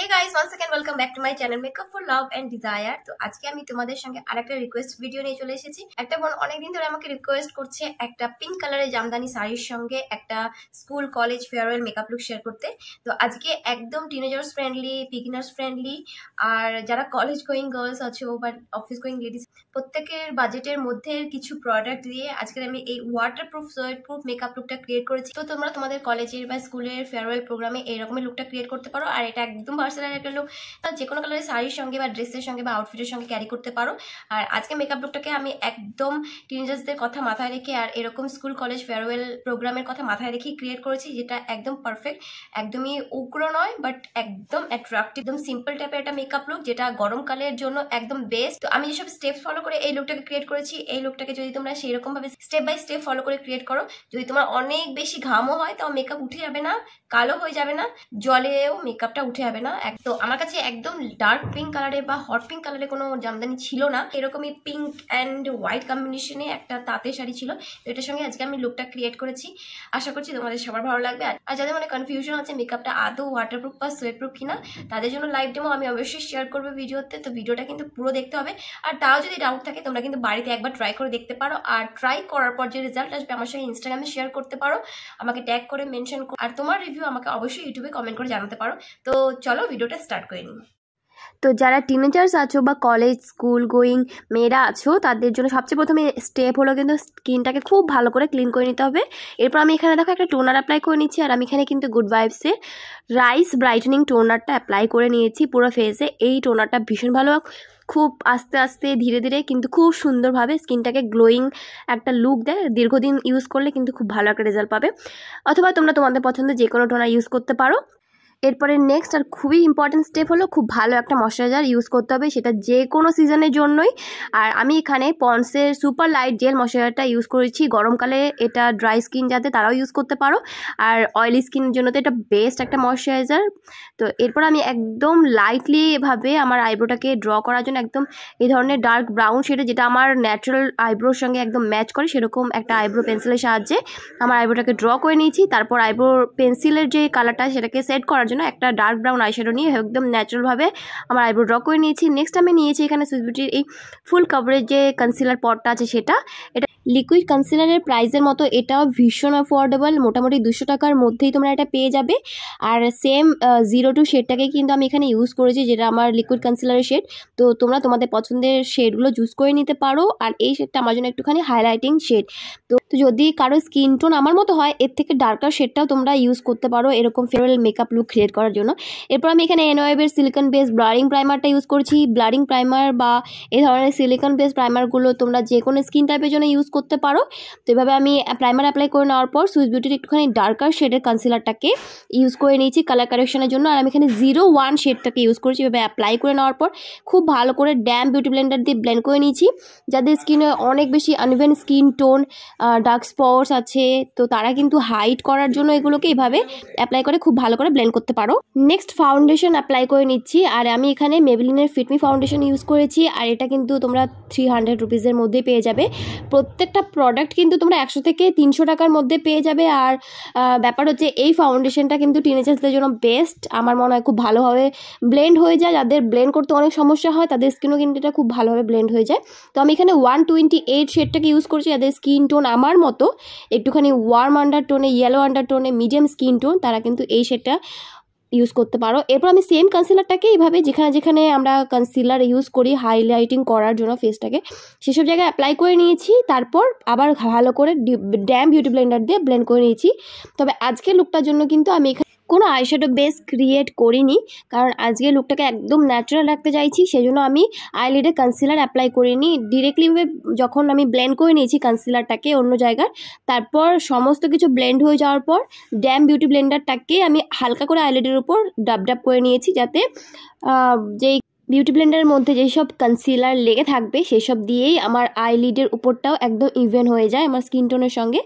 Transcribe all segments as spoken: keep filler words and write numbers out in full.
Hey guys once again welcome back to my channel makeup for love and desire. तो आज के आमी तुम्हादेर संगे आरेकटा रिक्वेस्ट भिडियो निये चले एसेछि। एकटा बोन अनेक दिन धरे आमाके रिक्वेस्ट करछे एकटा पिंक कलरेर जामदानी शाड़िर संगे एकटा school college farewell makeup look share करते। तो आजके एकदम टीनेजार्स फ्रेंडली, बिगिनार्स फ्रेंडली और जारा कलेज गोइंग गार्लस आछे ओभार अफिस गोइंग लेडिज प्रत्येकेर बाजेटेर मध्धे किछु प्रॉडक्ट दिये आजके आमी एई वाटारप्रुफ सोयेटप्रुफ मेकअप लुकटा क्रिएट करेछि। तो तोमरा तोमादेर कलेजेर बा स्कूलेर फेयरवेल प्रोग्रामे एई रकमेर लुकटा क्रिएट करते पारो और एटा एकदम कलर शाड़ी संगे ड्रेसर संगे आउटफिटर संगे कैरी करते पारो। और आज के मेकअप लुक एकदम टीनेजार्स देर कथा माथाय रेखे और एरकम स्कूल कलेज फेयरवेल प्रोग्राम कथा माथाय रेखे क्रिएट करेछि जेटा एकदम परफेक्ट, एकदम ही उग्र नय बाट एकदम अट्रैक्टिव, एकदम सिम्पल टाइपेर एकटा मेकअप लुक जेटा गरमकालेर जन्य एकदम बेस्ट। तो आमी जेसब स्टेप फलो करे एई लुकटाके क्रिएट करेछि एई लुकटाके जदि तोमरा सेई रकम भावे स्टेप बाई स्टेप फलो करे क्रिएट करो जदि तोमार अनेक बेशी घामो हय ताओ मेकअप उठे जाबे ना, कालो हये जाबे ना, जलेओ मेकअपटा उठे जाबे ना। तो आमार काछे एकदम डार्क पिंक कलरे बा हट पिंक कलरे कोनो जामदानी छिलो ना, एरकमई पिंक एंड व्हाइट कम्बिनेशने एकटा ताते शाड़ी छिलो एटार संगे आजके आमी लुकटा क्रिएट करेछि। आशा करछि तोमादेर सबार भालो लागबे। आर जादेर मने कनफिउजन आछे मेकअपटा आदौ वाटारप्रुफ बा सोयेटप्रुफ किना तादेर जोन्नो लाइव डेमो आमी अवश्यई शेयर करब भिडियोते। तो भिडियोटा किन्तु पुरो देखते होबे आर ताओ जोदि डाउट थाके तोमरा किन्तु बाड़ीते एकबार ट्राई करे देखते पारो आर ट्राई करार पर जे रेजाल्ट आसबे आमार संगे इन्स्टाग्रामे शेयर करते पारो, आमाके टैग करे मेनशन करो आर तोमार रिव्यू आमाके अवश्यई इउटिউবে कमेंट करे জানাতে পারো। তো চলো ভিডিওটা স্টার্ট করে নিই। तो जरा टीनेजार्स आछो बा कलेज स्कूल गोईंग मेरा आछो तादेर जोन्नो सबचेये प्रथमे स्टेप हलो किन्तु स्किनटाके खूब भालो करे क्लिन करे निते होबे। एरपर आमी एखाने देखो एकटा टोनार अप्लाई करे निएछि आर आमी एखाने किन्तु गुड वाइब्सের राइस ब्राइटनिंग टोनारटा अप्लाई करे निएछि पुरो फेसे। एई टोनारटा भीषण भालो खूब आस्ते आस्ते धीरे धीरे क्योंकि खूब सुंदर भावे स्किनटाके ग्लोइंग एक लुक दे दीर्घदिन यूज करले क्योंकि खूब भालो एक रेजाल्ट पाबे अथवा तोमरा तोमादेर पछंद जे कोनो टोनार यूज करते पारो। एरपर नेक्स्ट और खूब ही इम्पोर्टेंट स्टेप हलो खूब भलो एक मश्चराइजार यूज करते हैं से जेको सीजनर जो और आमी एखाने पन्सर सुपार लाइट जेल मश्चराइजारटा यूज करेछि गरमकाले एटा ड्राई स्किन जाते ताराओ यूज करते पारो और अयेलि स्किन जोन्नो तो एटा बेस्ट एक मश्चराइजार। तो एरपर आमी एकदम लाइटली एभाबे आमार आईब्रोटाके ड्र करार जोन्नो एकदम एई धरनेर डार्क ब्राउन शेड जेटा आमार न्याचुराल आईब्रोर संगे एकदम मैच करे सेरकम एक आईब्रो पेंसिलेर साहाज्ये आमार आईब्रोटाके ड्र करे निएछि। तारपर आईब्रो पेंसिलेर जे कालारटा सेटाके सेट करार एक डार्क ब्राउन आईश्याडो निये एकदम नैचुरल भावे आमार आईब्रो ड्र करे निएछि। नेक्स्ट आमि निएछि एखाने सुइस बिउटिर एई फुल कवरेज जे कन्सिलार पटटा आछे सेटा एटा लिक्विड कन्सिलारेर प्राइसेर मतो एटाओ भीषण अफोर्डेबल मोटामुटी दुइशो टाकार मध्येई तोमरा एटा पेये जाबे। आर सेम जिरो टू शेडटाके किन्तु आमि एखाने यूज करेछि जेटा आमार लिक्विड कन्सिलारेर शेड। तो तोमरा तोमादेर पछंदेर शेडगुलो चूज करे निते पारो आर एई शेडटा आमार जोन्नो एकटुखानि हाइलाइटिंग शेड। तो जदि कारो स्किन टोन आमार मतो हय एर थेके डार्कार शेडटाओ तोमरा यूज करते पारो एरकम फेयरवेल मेकअप लुक क्रिएट करार जोन्नो। एरपर आमि एखाने एनओएबेर सिलिकन बेस ब्लारिंग प्राइमारटा यूज करेछि। ब्लारिंग प्राइमार बा एई धरनेर सिलिकन बेस प्राइमारगुलो तोमरा जे कोनो स्किन टाइपेर जोन्नो यूज করতে পারো। তো এভাবে আমি প্রাইমার অ্যাপ্লাই করে নেওয়ার পর সুইস বিউটির একটুখানি ডার্কার শেডের কনসিলারটাকে ইউজ করে নিয়েছি কালার কারেকশনের জন্য আর আমি এখানে জিরো ওয়ান শেডটাকে ইউজ করেছি। এভাবে অ্যাপ্লাই করে নেওয়ার পর খুব ভালো করে ড্যাম্প বিউটি ব্লেন্ডার দিয়ে ব্লেন্ড করে নিয়েছি। যাদের স্কিনে অনেক বেশি uneven skin tone, dark spots আছে তো তারা কিন্তু হাইড করার জন্য এগুলোকে এইভাবে অ্যাপ্লাই করে খুব ভালো করে ব্লেন্ড করতে পারো। নেক্সট ফাউন্ডেশন অ্যাপ্লাই করে নিচ্ছি আর আমি এখানে মেবেলিনের ফিটমি ফাউন্ডেশন ইউজ করেছি আর এটা কিন্তু তোমরা থ্রি হান্ড্রেড রুপিসের মধ্যে পেয়ে যাবে। প্রত্যেক একটা প্রোডাক্ট কিন্তু তোমরা একশো থেকে তিনশো টাকার মধ্যে পেয়ে যাবে। আর ব্যাপার হচ্ছে এই ফাউন্ডেশনটা কিন্তু টিনেজার্সদের জন্য বেস্ট আমার মনে হয় খুব ভালোভাবে ব্লেন্ড হয়ে যায়। যাদের ব্লেন্ড করতে অনেক সমস্যা হয় তাদের স্কিনও কিন্তু এটা খুব ভালোভাবে ব্লেন্ড হয়ে যায়। তো আমি এখানে ওয়ান টোয়েন্টি এইট শেডটাকে ইউজ করছি যাদের স্কিন টোন আমার মতো একটুখানি ওয়ার্ম আন্ডার টোনে, ইয়েলো আন্ডার টোনে, মিডিয়াম স্কিন টোন তারা কিন্তু এই শেডটা ইউজ করতে পারো। এরপর আমি সেম কনসিলারটাকে এইভাবে যেখানে যেখানে আমরা কনসিলার ইউজ করি হাইলাইটিং করার জন্য ফেসটাকে সেসব জায়গায় অ্যাপ্লাই করে নিয়েছি। তারপর আবার ভালো করে ড্যাম্প বিউটি ব্লেন্ডার দিয়ে ব্লেন্ড করে নিয়েছি। তবে আজকে লুকটার জন্য কিন্তু আমি কোনো আইশ্যাডো বেস ক্রিয়েট করিনি কারণ আজকে লুকটাকে একদম ন্যাচারাল রাখতে চাইছি সেজন্য আমি আইলিডে কনসিলার অ্যাপ্লাই করিনি। ডিরেক্টলিভাবে যখন আমি ব্লেন্ড করে নিয়েছি কনসিলারটাকে অন্য জায়গায় তারপর সমস্ত কিছু ব্লেন্ড হয়ে যাওয়ার পর ড্যাম্প বিউটি ব্লেন্ডারটাকে আমি হালকা করে আইলিডের উপর ডাব ডাব করে নিয়েছি যাতে যেই বিউটি ব্লেন্ডারের মধ্যে যেসব কনসিলার লেগে থাকবে সেসব দিয়েই আমার আইলিডের উপরটাও একদম ইভেন হয়ে যায় আমার স্কিন টোনের সঙ্গে।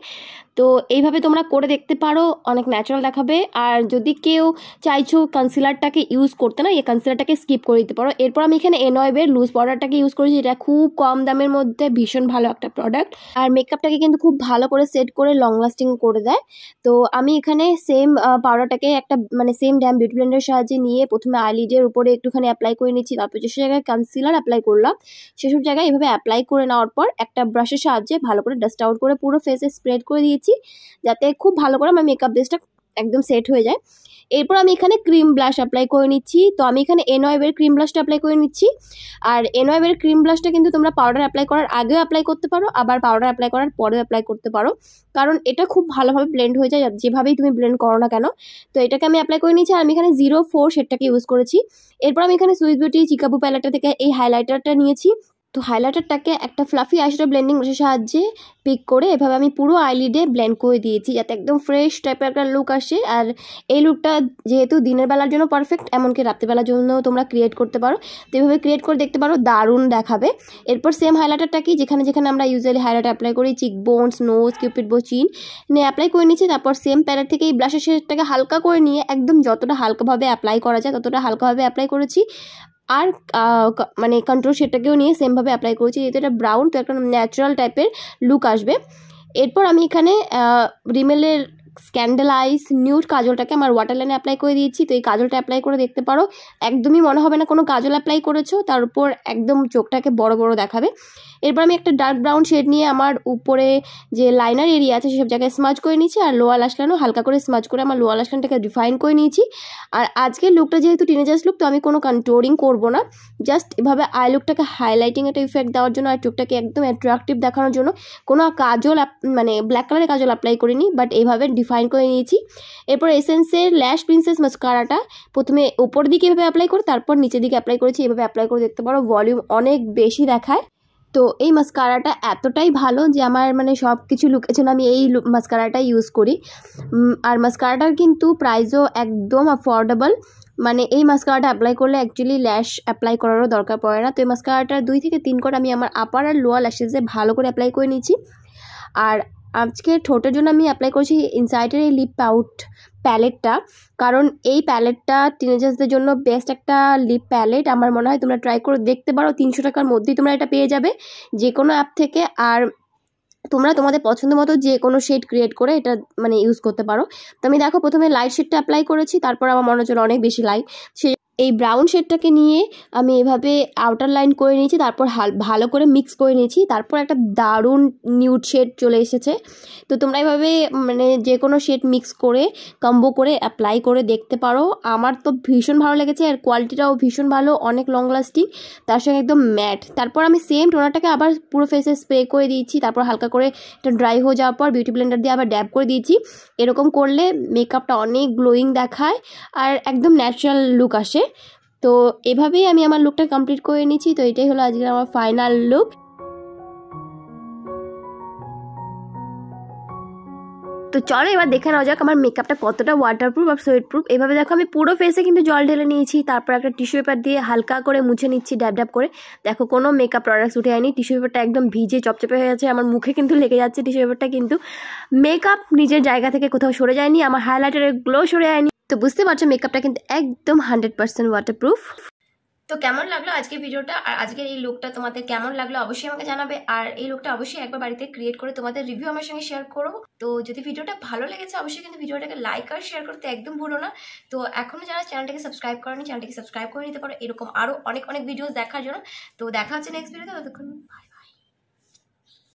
तो এইভাবে তোমরা করে দেখতে পারো, অনেক ন্যাচারাল দেখাবে। আর যদি কেউ চাইছো কনসিলারটাকে ইউজ করতে, না এই কনসিলারটাকে স্কিপ করে দিতে পারো। এরপর আমি এখানে এনয়েব এর লুজ পাউডারটাকে ইউজ করেছি, এটা খুব কম দামের মধ্যে ভীষণ ভালো একটা প্রোডাক্ট আর মেকআপটাকে কিন্তু খুব ভালো করে সেট করে লং লাস্টিং করে দেয়। তো আমি এখানে সেম পাউডারটাকে একটা মানে সেম ড্যাম বিউটি ব্লেন্ডারের সাহায্যে নিয়ে প্রথমে আইলিডের উপরে একটুখানি অ্যাপ্লাই করে নিচ্ছি, তারপর যেসব জায়গায় কনসিলার অ্যাপ্লাই করলাম সেসব জায়গায় এভাবে অ্যাপ্লাই করে নেওয়ার পর একটা ব্রাশের সাহায্যে ভালো করে ডাস্ট আউট করে পুরো ফেসে স্প্রেড করে দিয়েছি যাতে খুব ভালো করে আমার মেকআপ বেসটা একদম সেট হয়ে যায়। এরপর আমি এখানে ক্রিম ব্লাশ অ্যাপ্লাই করে নিচ্ছি। তো আমি এখানে এনয়েবের ক্রিম ব্লাশটা অ্যাপ্লাই করে নিচ্ছি। আর এনয়েবের ক্রিম ব্লাশটা কিন্তু তোমরা পাউডার অ্যাপ্লাই করার আগেও অ্যাপ্লাই করতে পারো, আবার পাউডার অ্যাপ্লাই করার পরেও অ্যাপ্লাই করতে পারো, কারণ এটা খুব ভালোভাবে ব্লেন্ড হয়ে যায় যেভাবেই তুমি ব্লেন্ড করো না কেন। তো এটাকে আমি অ্যাপ্লাই করে নিচ্ছি। আর আমি এখানে জিরো ফোর শেডটাকে ইউজ করেছি। এরপর আমি এখানে সুইস বিউটি চিকাবু প্যালেটটা থেকে এই হাইলাইটারটা নিয়েছি। তো হাইলাইটারটাকে একটা ফ্লাফি আইশ্যাডো ব্লেন্ডিং ব্রাশের সাহায্যে পিক করে এভাবে আমি পুরো আইলিডে ব্লেন্ড করে দিয়েছি যাতে একদম ফ্রেশ টাইপের একটা লুক আসে। আর এই লুকটা যেহেতু দিনের বেলার জন্য পারফেক্ট, এমনকি রাত্রিবেলার জন্য তোমরা ক্রিয়েট করতে পারো। তো এইভাবে ক্রিয়েট করে দেখতে পারো, দারুণ দেখাবে। এরপর সেম হাইলাইটারটাকে যেখানে যেখানে আমরা ইউজুয়ালি হাইলাইটার অ্যাপ্লাই করি, চিক বোনস, নোজ, কিউপিড বো, চিন নিয়ে অ্যাপ্লাই করে নিচ্ছি। তারপর সেম প্যালেট থেকে এই ব্লাশের শেডটাকে হালকা করে নিয়ে একদম যতটা হালকাভাবে অ্যাপ্লাই করা যায় ততটা হালকাভাবে অ্যাপ্লাই করেছি। আর মানে কন্ট্রোল শেডটাকেও নিয়ে সেমভাবে অ্যাপ্লাই করেছি, যেহেতু এটা ব্রাউন তো একটা ন্যাচারাল টাইপের লুক আসবে। এরপর আমি এখানে রিমেলের স্ক্যান্ডেল আইস নিউড কাজলটাকে আমার ওয়াটার লাইনে অ্যাপ্লাই করে দিয়েছি। তো এই কাজলটা অ্যাপ্লাই করে দেখতে পারো, একদমই মনে হবে না কোনো কাজল অ্যাপ্লাই করেছো, তার উপর একদম চোখটাকে বড় বড় দেখাবে। এরপর আমি একটা ডার্ক ব্রাউন শেড নিয়ে আমার উপরে যে লাইনার এরিয়া আছে সেসব জায়গায় স্মাজ করে নিয়েছি। আর লোয়ার ল্যাশ লাইনও হালকা করে স্মাজ করে আমার লোয়ার ল্যাশ লাইনটাকে ডিফাইন করে নিয়েছি। আর আজকের লুকটা যেহেতু টিনেজার্স লুক, তো আমি কোনো কন্ট্রোলিং করবো না, জাস্ট এভাবে আই লুকটাকে হাইলাইটিং একটা ইফেক্ট দেওয়ার জন্য আর চোখটাকে একদম অ্যাট্রাকটিভ দেখানোর জন্য কোনো কাজল মানে ব্ল্যাক কালারের কাজল অ্যাপ্লাই করিনি, বাট এইভাবে ডিফাইন করে নিয়েছি। এরপর এসেন্সের ল্যাশ প্রিন্সেস মাস্কারাটা প্রথমে উপর দিকে এভাবে অ্যাপ্লাই করে তারপর নিচের দিকে অ্যাপ্লাই করেছি। এভাবে অ্যাপ্লাই করে দেখতে পারো, ভলিউম অনেক বেশি দেখায়। তো এই মাস্কারাটা এতটাই ভালো যে আমার মানে সব কিছু লুকেছে না, আমি এই মাস্কারাটা ইউজ করি। আর মাস্কারাটার কিন্তু প্রাইসও একদম অ্যাফোর্ডেবল, মানে এই মাস্কারাটা অ্যাপ্লাই করলে অ্যাকচুয়ালি ল্যাশ অ্যাপ্লাই করারও দরকার পড়ে না। তো এই মাস্কারাটার দুই থেকে তিন কোট আমি আমার আপার আর লোয়ার ল্যাশেসে ভালো করে অ্যাপ্লাই করে নিয়েছি। আর আজকে ঠোঁটের জন্য আমি অ্যাপ্লাই করেছি ইনসাইটের এই লিপ পাউট প্যালেটটা, কারণ এই প্যালেটটা টিনেজার্সদের জন্য বেস্ট একটা লিপ প্যালেট আমার মনে হয়। তোমরা ট্রাই করে দেখতে পারো, তিনশো টাকার মধ্যেই তোমরা এটা পেয়ে যাবে যে কোনো অ্যাপ থেকে। আর তোমরা তোমাদের পছন্দ মতো যে কোনো শেড ক্রিয়েট করে এটা মানে ইউজ করতে পারো। তো আমি দেখো প্রথমে লাইট শেডটা অ্যাপ্লাই করেছি, তারপর আমার মনে হচ্ছিল অনেক বেশি লাইট, সেই এই ব্রাউন শেডটাকে নিয়ে আমি এভাবে আউটার লাইন করে নিয়েছি, তারপর ভালো করে মিক্স করে নিয়েছি, তারপর একটা দারুণ নিউড শেড চলে এসেছে। তো তোমরা এভাবে মানে যে কোনো শেড মিক্স করে কম্বো করে অ্যাপ্লাই করে দেখতে পারো। আমার তো ভীষণ ভালো লেগেছে, আর কোয়ালিটিটাও ভীষণ ভালো, অনেক লং লাস্টিং, তার সঙ্গে একদম ম্যাট। তারপর আমি সেম টোনারটাকে আবার পুরো ফেসে স্প্রে করে দিয়েছি, তারপর হালকা করে এটা ড্রাই হয়ে যাওয়ার পর বিউটি ব্লেন্ডার দিয়ে আবার ড্যাব করে দিয়েছি। এরকম করলে মেকআপটা অনেক গ্লোয়িং দেখায় আর একদম ন্যাচারাল লুক আসে। তো এভাবেই আমি আমার লুকটা কমপ্লিট করে নিয়েছি। তো এটাই হলো আজকের আমার ফাইনাল লুক। তো চলো এবার দেখে নেওয়া যাক আমার মেকআপটা কতটা ওয়াটারপ্রুফ আর সোয়েটপ্রুফ। এভাবে দেখো আমি পুরো ফেসে কিন্তু জল ঢেলে নিয়েছি, তারপর একটা টিস্যু পেপার দিয়ে হালকা করে মুছে নিচ্ছি ড্যাব ড্যাব করে। দেখো কোনো মেকআপ প্রোডাক্টস উঠে আয়নি, টিস্যু পেপারটা একদম ভিজে চপচপে হয়ে আছে, আমার মুখে কিন্তু লেগে যাচ্ছে টিস্যু পেপারটা, কিন্তু মেকআপ নিজের জায়গা থেকে কোথাও সরে যায়নি, আমার হাইলাইটারের গ্লো সরে আয়নি। তো বুঝতে পারছো মেকআপটা কিন্তু একদম হান্ড্রেড পার্সেন্ট ওয়াটারপ্রুফ। তো কেমন লাগলো আজকের ভিডিওটা আর আজকের এই লুকটা তোমাদের কেমন লাগলো অবশ্যই আমাকে জানাবে। আর এই লুকটা অবশ্যই একবার বাড়িতে ক্রিয়েট করে তোমাদের রিভিউ আমার সঙ্গে শেয়ার করো। তো যদি ভিডিওটা ভালো লেগেছে অবশ্যই কিন্তু ভিডিওটাকে লাইক আর শেয়ার করতে একদম ভুলো না। তো এখনও যারা চ্যানেলটাকে সাবস্ক্রাইব করোনি চ্যানেলটাকে সাবস্ক্রাইব করে নিতে পারো এরকম আরও অনেক অনেক ভিডিও দেখার জন্য। তো দেখা হচ্ছে নেক্সট ভিডিওতে, ততক্ষণ।